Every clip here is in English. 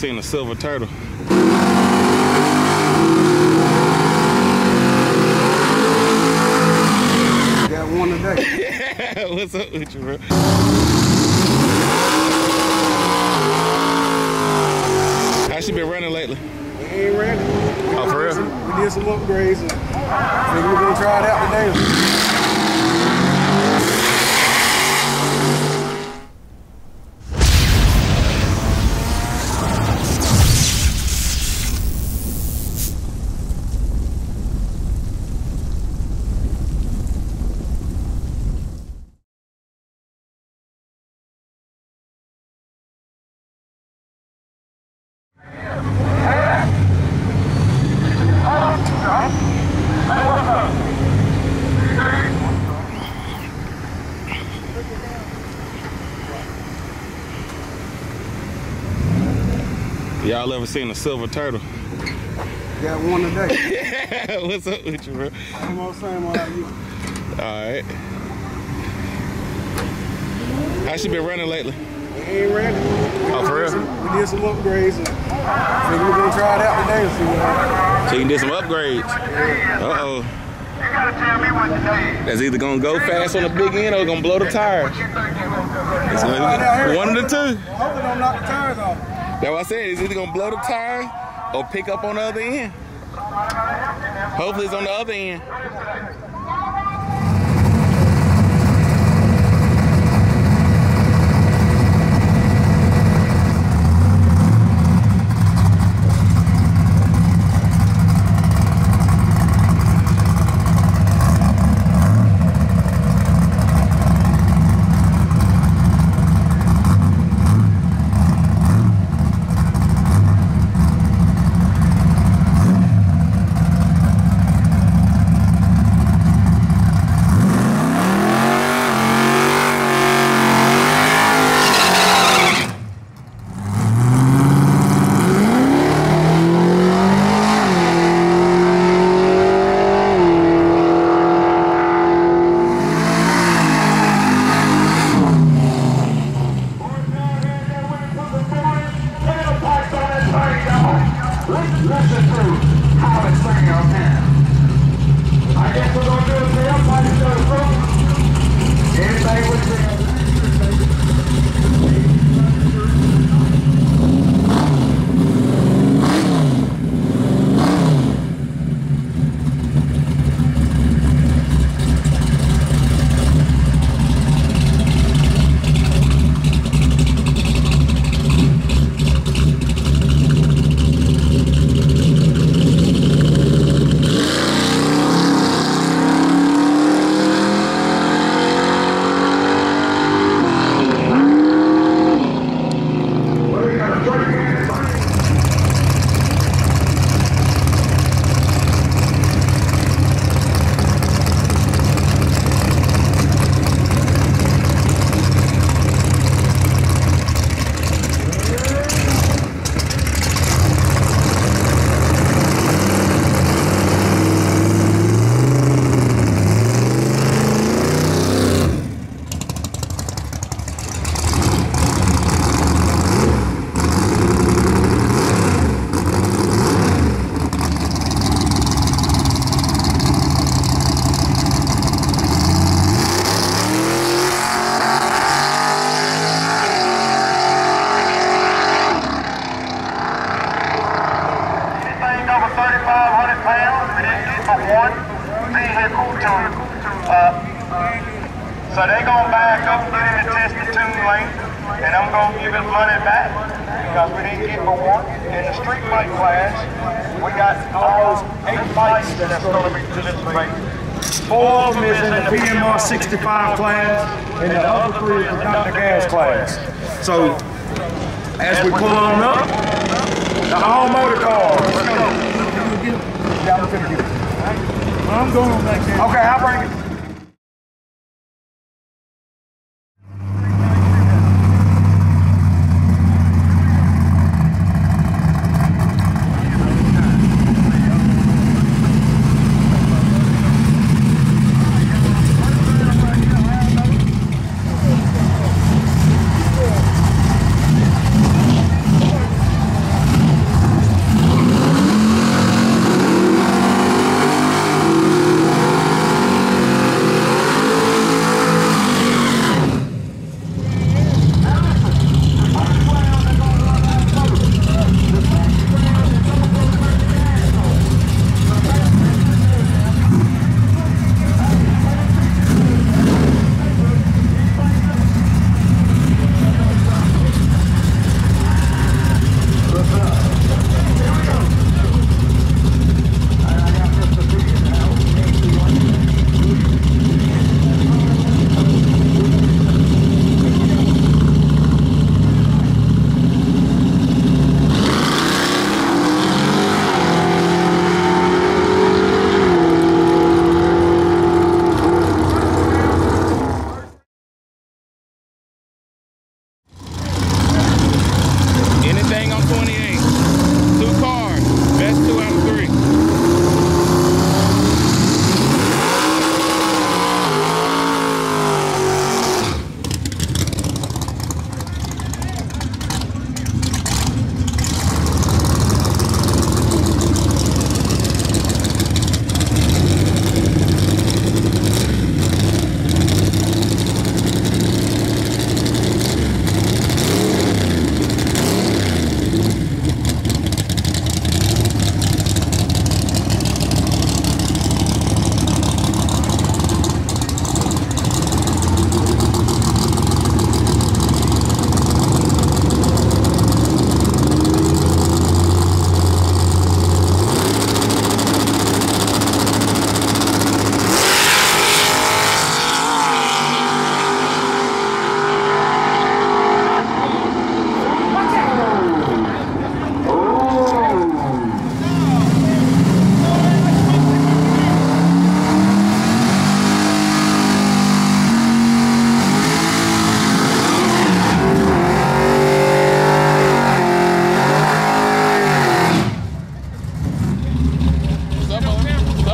seen a silver turtle. Got one today. What's up with you, bro? How's she been running lately? We ain't running. Oh, for real? We did some upgrades and we're gonna try it out today. Y'all ever seen a silver turtle? Got one today. What's up with you, bro? I'm all same, how are you? Alright. How's she been running lately? We ain't running. Oh, for real? We did some upgrades and we're gonna try it out today and see what happens. So you did some upgrades? Uh-oh. You gotta tell me what today is. That's either gonna go fast on the big end or gonna blow the tires. It's gonna be one of the two. Hopefully don't knock the tires off. That's what I said, it's either gonna blow the tire or pick up on the other end. Hopefully it's on the other end. So they're going to back up, get in the test the 2 lane, and I'm going to give his money back because we didn't get but one. In the street fight class, we got almost 8 fights that's going to be participating. 4 of them is in the PMR 65 class, and the other 3 is in the Dr. Gas class. So, as we pull on up, the all motor cars. Let's go. Yeah, I'm going to get it. I'm going back there. Okay, I'll bring it.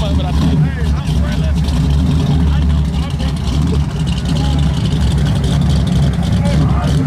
much, but I think. Hey, I'm right left. I know.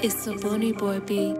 It's the Looney Boy beat.